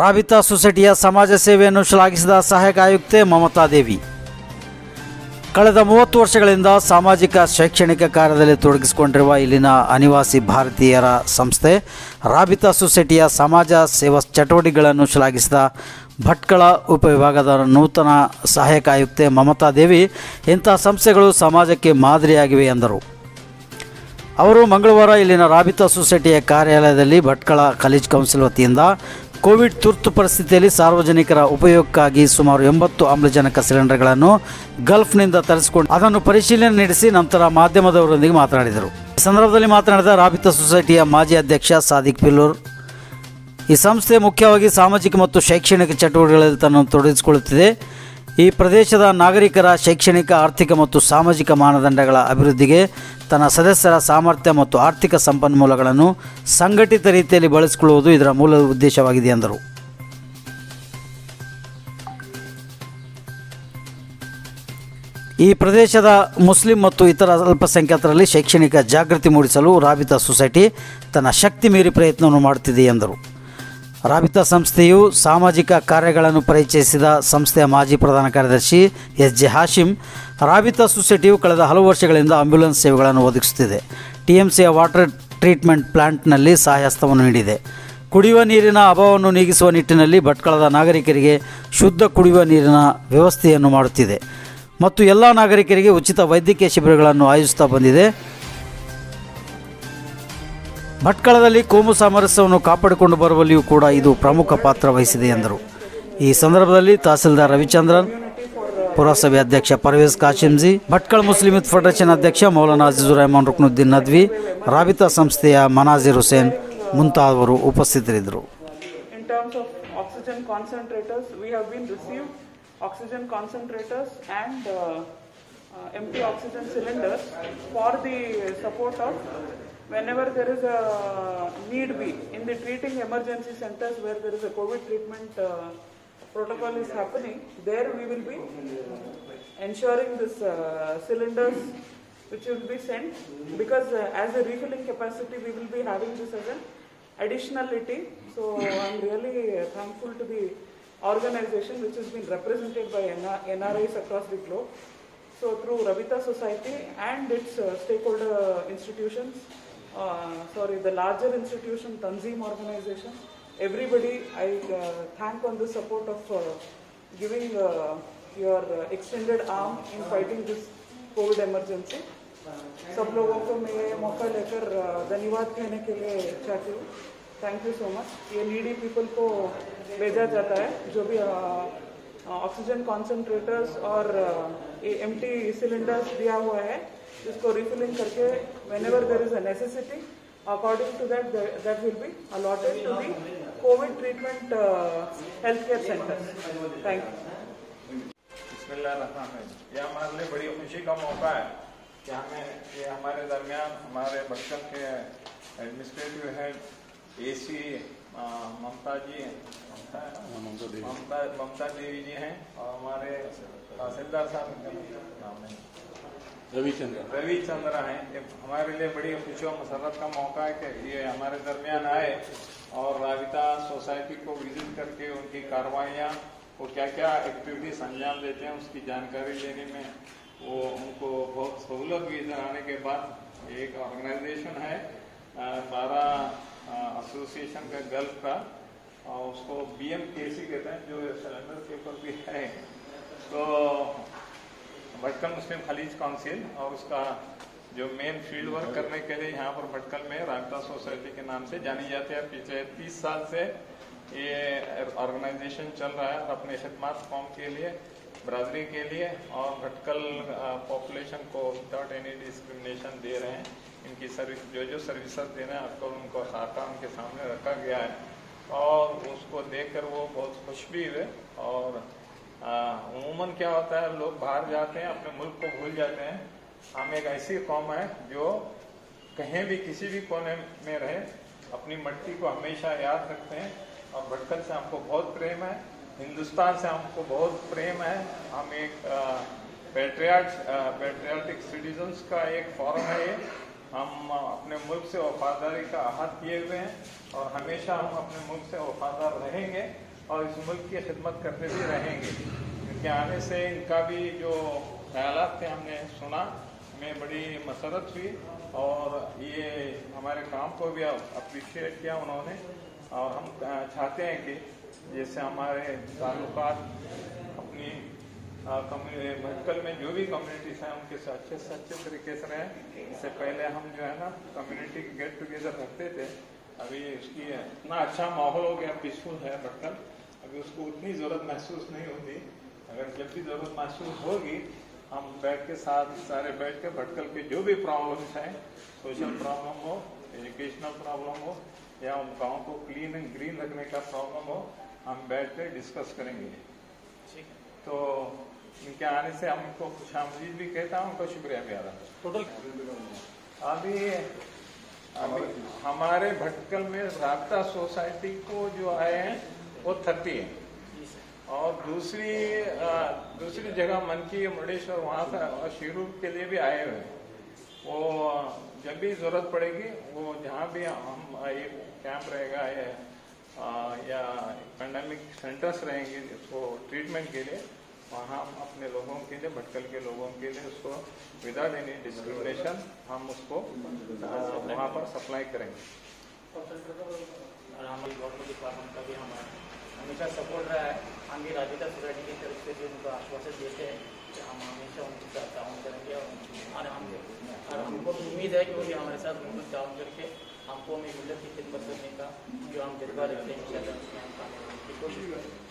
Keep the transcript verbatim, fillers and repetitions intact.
ರಾಬಿತಾ ಸೊಸೈಟಿಯ ಸಮಾಜ ಸೇವೆಯನ್ನು ಶ್ಲಾಘಿಸಿದ ಸಹಾಯಕ ಆಯುಕ್ತೆ ಮಮತಾ ದೇವಿ ಕಳೆದ ಮೂವತ್ತು ವರ್ಷಗಳಿಂದ ಸಾಮಾಜಿಕ ಶೈಕ್ಷಣಿಕ ಕಾರ್ಯದಲ್ಲಿ ತೊಡಗಿಸಿಕೊಂಡಿರುವ ಇಲ್ಲಿನ ಅನಿವಾಸಿ ಭಾರತೀಯರ ಸಂಸ್ಥೆ ರಾಬಿತಾ ಸೊಸೈಟಿಯ ಸಮಾಜ ಸೇವಾ ಚಟುವಟಿಕೆಗಳನ್ನು ಶ್ಲಾಘಿಸಿದ ಭಟ್ಕಳ ಉಪವಿಭಾಗದ ನೂತನ ಸಹಾಯಕ ಆಯುಕ್ತೆ ಮಮತಾ ದೇವಿ ಇಂತಹ ಸಂಸ್ಥೆಗಳು ಸಮಾಜಕ್ಕೆ ಮಾದರಿಯಾಗಿವೆ ಎಂದರು। ಅವರು ಮಂಗಳವಾರ ಇಲ್ಲಿನ ರಾಬಿತಾ ಸೊಸೈಟಿಯ ಕಾರ್ಯಾಲಯದಲ್ಲಿ ಭಟ್ಕಳ ಕಾಲೇಜ್ ಕೌನ್ಸಿಲ್ ವತಿಯಿಂದ ಕೋವಿಡ್ ತುರ್ತು ಪರಿಸ್ಥಿತಿಯಲ್ಲಿ ಸಾರ್ವಜನಿಕರ ಉಪಯೋಗಕ್ಕಾಗಿ ಸುಮಾರು ಎಂಬತ್ತು ಆಮ್ಲಜನಕ ಸಿಲಿಂಡರ್ಗಳನ್ನು ಗಲ್ಫ್ನಿಂದ ತರಿಸಿಕೊಂಡು ಅದನ್ನು ಪರಿಶೀಲನೆ ನಡೆಸಿ ನಂತರ ಮಾಧ್ಯಮದವರೊಂದಿಗೆ ಮಾತನಾಡಿದರು। ಈ ಸಂದರ್ಭದಲ್ಲಿ ಮಾತನಾಡಿದ ರಾಬಿತಾ ಸೊಸೈಟಿಯ ಮಾಜಿ ಅಧ್ಯಕ್ಷ ಸಾದಿಕ್ ಪಿಲ್ಲೂರ್, ಈ ಸಂಸ್ಥೆ ಮುಖ್ಯವಾಗಿ ಸಾಮಾಜಿಕ ಮತ್ತು ಶೈಕ್ಷಣಿಕ ಚಟುವಟಿಕೆಗಳಲ್ಲಿ ತನ್ನನ್ನು ತೊಡಗಿಸಿಕೊಳ್ಳುತ್ತಿದೆ। ಈ ಪ್ರದೇಶದ ನಾಗರಿಕರ ಶೈಕ್ಷಣಿಕ, ಆರ್ಥಿಕ ಮತ್ತು ಸಾಮಾಜಿಕ ಮಾನದಂಡಗಳ ಅಭಿವೃದ್ಧಿಗೆ ತನ್ನ ಸದಸ್ಯರ ಸಾಮರ್ಥ್ಯ ಮತ್ತು ಆರ್ಥಿಕ ಸಂಪನ್ಮೂಲಗಳನ್ನು ಸಂಘಟಿತ ರೀತಿಯಲ್ಲಿ ಬಳಸಿಕೊಳ್ಳುವುದು ಇದರ ಮೂಲ ಉದ್ದೇಶವಾಗಿದೆ ಎಂದರು। ಈ ಪ್ರದೇಶದ ಮುಸ್ಲಿಂ ಮತ್ತು ಇತರ ಅಲ್ಪಸಂಖ್ಯಾತರಲ್ಲಿ ಶೈಕ್ಷಣಿಕ ಜಾಗೃತಿ ಮೂಡಿಸಲು ರಾಬಿತಾ ಸೊಸೈಟಿ ತನ್ನ ಶಕ್ತಿ ಮೀರಿ ಪ್ರಯತ್ನವನ್ನು ಮಾಡುತ್ತಿದೆ ಎಂದರು। ರಾಬಿತಾ ಸಂಸ್ಥೆಯು ಸಾಮಾಜಿಕ ಕಾರ್ಯಗಳನ್ನು ಪರಿಚಯಿಸಿದ ಸಂಸ್ಥೆಯ ಮಾಜಿ ಪ್ರಧಾನ ಕಾರ್ಯದರ್ಶಿ ಎಸ್ ಜೆ ಹಾಶಿಮ್, ರಾಬಿತಾ ಸೊಸೈಟಿಯು ಕಳೆದ ಹಲವು ವರ್ಷಗಳಿಂದ ಆಂಬ್ಯುಲೆನ್ಸ್ ಸೇವೆಗಳನ್ನು ಒದಗಿಸುತ್ತಿದೆ। ಟಿಎಂಸಿಯ ವಾಟರ್ ಟ್ರೀಟ್ಮೆಂಟ್ ಪ್ಲಾಂಟ್ನಲ್ಲಿ ಸಹಾಯಹಸ್ತವನ್ನು ನೀಡಿದೆ। ಕುಡಿಯುವ ನೀರಿನ ಅಭಾವವನ್ನು ನೀಗಿಸುವ ನಿಟ್ಟಿನಲ್ಲಿ ಭಟ್ಕಳದ ನಾಗರಿಕರಿಗೆ ಶುದ್ಧ ಕುಡಿಯುವ ನೀರಿನ ವ್ಯವಸ್ಥೆಯನ್ನು ಮಾಡುತ್ತಿದೆ ಮತ್ತು ಎಲ್ಲ ನಾಗರಿಕರಿಗೆ ಉಚಿತ ವೈದ್ಯಕೀಯ ಶಿಬಿರಗಳನ್ನು ಆಯೋಜಿಸುತ್ತಾ ಬಂದಿದೆ। ಭಟ್ಕಳದಲ್ಲಿ ಕೋಮು ಸಾಮರಸ್ಯವನ್ನು ಕಾಪಾಡಿಕೊಂಡು ಬರುವಲ್ಲಿಯೂ ಕೂಡ ಇದು ಪ್ರಮುಖ ಪಾತ್ರ ವಹಿಸಿದೆ ಎಂದರು। ಈ ಸಂದರ್ಭದಲ್ಲಿ ತಹಸೀಲ್ದಾರ್ ರವಿಚಂದ್ರನ್, ಪುರಸಭೆ ಅಧ್ಯಕ್ಷ ಪರ್ವೇಜ್ ಕಾಶಿಮ್ಜಿ, ಭಟ್ಕಳ ಮುಸ್ಲಿಂ ಫೆಡರೇಷನ್ ಅಧ್ಯಕ್ಷ ಮೌಲಾನಾ ಅಜೀಜುರ್ರಹಮಾನ್ ನದ್ವಿ, ರಾಬಿತಾ ಸಂಸ್ಥೆಯ ಮನಾಜಿರ್ ಹುಸೇನ್ ಮುಂತಾದವರು ಉಪಸ್ಥಿತರಿದ್ದರು। Empty oxygen cylinders for the support of whenever there is a need be in the treating emergency centers where there is a COVID treatment uh, protocol is happening. There we will be ensuring this uh, cylinders which will be sent because uh, as a refilling capacity we will be having this as an additionality. So I'm really thankful to the organization which has been represented by N R Is across the globe. So through Rabita Society and its uh, stakeholder institutions, uh, sorry, the larger institution, Tanzeem organization, everybody I uh, thank on the support of uh, giving uh, your uh, extended arm in fighting this COVID emergency. सब लोगों को मैं ये मौका लेकर धन्यवाद कहने के लिए चाहती हूँ। Thank you so much. ये needy people को भेजा जाता है जो भी ऑक्सीजन कॉन्सेंट्रेटर्स और ये एम्प्टी सिलेंडर्स दिया हुआ है, इसको रिफिलिंग करके whenever there is a necessity according to that that will be allotted to the Covid treatment health care centres. Thank you. बिस्मिल्लाह रहमान रहीम। यह हमारे लिए बड़ी खुशी का मौका है कि हमें ये हमारे दरमियान हमारे बच्चों के एडमिनिस्ट्रेटिव हेड ए सी ममता जी ममता ममता देवी जी हैं और हमारे तहसीलदार साहब रविचंद्रन रविचंद्रन हैं। हमारे लिए बड़ी खुशी और मसरत का मौका है कि ये हमारे दरमियान आए और राबिता सोसाइटी को विजिट करके उनकी कार्रवाइयाँ और क्या क्या एक्टिविटीज अंजाम देते हैं उसकी जानकारी लेने में वो उनको बहुत सहूलत भी जनाने के बाद एक ऑर्गेनाइजेशन है बारह एसोसिएशन का गल्फ का और उसको बी एम सी कहते हैं जो सिलेंडर के ऊपर भी है तो भटकल मुस्लिम खलीज काउंसिल और उसका जो मेन फील्ड वर्क करने के लिए यहाँ पर भटकल में राबिता सोसाइटी के नाम से जानी जाती है। पिछले तीस साल से ये ऑर्गेनाइजेशन चल रहा है अपने खिदमत कौम के लिए, बरादरी के लिए और भटकल पॉपुलेशन को विदाउट एनी डिस्क्रिमिनेशन दे रहे हैं। इनकी सर्विस जो जो सर्विसेज देना है आपको उनको खाका उनके सामने रखा गया है और उसको देखकर वो बहुत खुश भी हुए। और उमूमन क्या होता है लोग बाहर जाते हैं अपने मुल्क को भूल जाते हैं। हम एक ऐसी कौम है जो कहीं भी किसी भी कोने में रहे अपनी मिट्टी को हमेशा याद रखते हैं और भटकल से हमको बहुत प्रेम है, हिंदुस्तान से हमको बहुत प्रेम है। हम एक पेट्रियाट पेट्रियाटिक सिटीजन्स का एक फॉरम है ये। हम अपने मुल्क से वफादारी का अहद किए हुए हैं और हमेशा हम अपने मुल्क से वफादार रहेंगे और इस मुल्क की खिदमत करते भी रहेंगे। इनके आने से इनका भी जो ख्याल थे हमने सुना, हमें बड़ी मसरत हुई और ये हमारे काम को भी अप्रिशिएट किया उन्होंने। और हम चाहते हैं कि जैसे हमारे ताल्लुकात अपनी भटकल में जो भी कम्युनिटीज़ हैं उनके साथ अच्छे से अच्छे तरीके से रहें। इससे पहले हम जो है ना कम्युनिटी के गेट टुगेदर रखते थे, अभी उसकी इतना अच्छा माहौल हो गया, पीसफुल है भटकल, अभी उसको उतनी ज़रूरत महसूस नहीं होती। अगर जब भी ज़रूरत महसूस होगी हम बैठ के साथ सारे बैठ के भटकल के जो भी प्रॉब्लम्स हैं, सोशल प्रॉब्लम हो, एजुकेशनल प्रॉब्लम हो या उन गाँव को क्लीन एंड ग्रीन रखने का प्रॉब्लम हो, हम बैठ के डिस्कस करेंगे। ठीक है, तो इनके आने से हमको खुशामदीद भी कहता हूँ, उनका शुक्रिया भी अदा करता हूं। अभी अभी हमारे भटकल में राबिता सोसाइटी को जो आए हैं वो थर्टी है और दूसरी आ, दूसरी जगह मनकी मुर्डेश्वर वहाँ से और शिरू के लिए भी आए हुए हैं। वो जब भी ज़रूरत पड़ेगी वो जहाँ भी हम ये कैंप रहेगा या या पेंडेमिक सेंटर्स रहेंगे उसको ट्रीटमेंट के लिए, वहाँ हम अपने लोगों के लिए, भटकल के लोगों के लिए उसको विदाउट एनी डिस्क्रिमिनेशन हम उसको वहाँ पर सप्लाई करेंगे। और हमारी गवर्नमेंट डिपार्टमेंट का भी हमारा हमेशा सपोर्ट रहा है। हम भी राबिता सोसाइटी की तरफ से जो उनको आश्वासन देते हैं कि हम हमेशा उनके साथ काम करेंगे और हम और हमको उम्मीद है कि वो हमारे साथ मिलकर काम करके हमको हमें मिलत की खिदमत करने का जो हम जज्बा रखते हैं इंशाल्लाह हम काम करने की कोशिश करेंगे।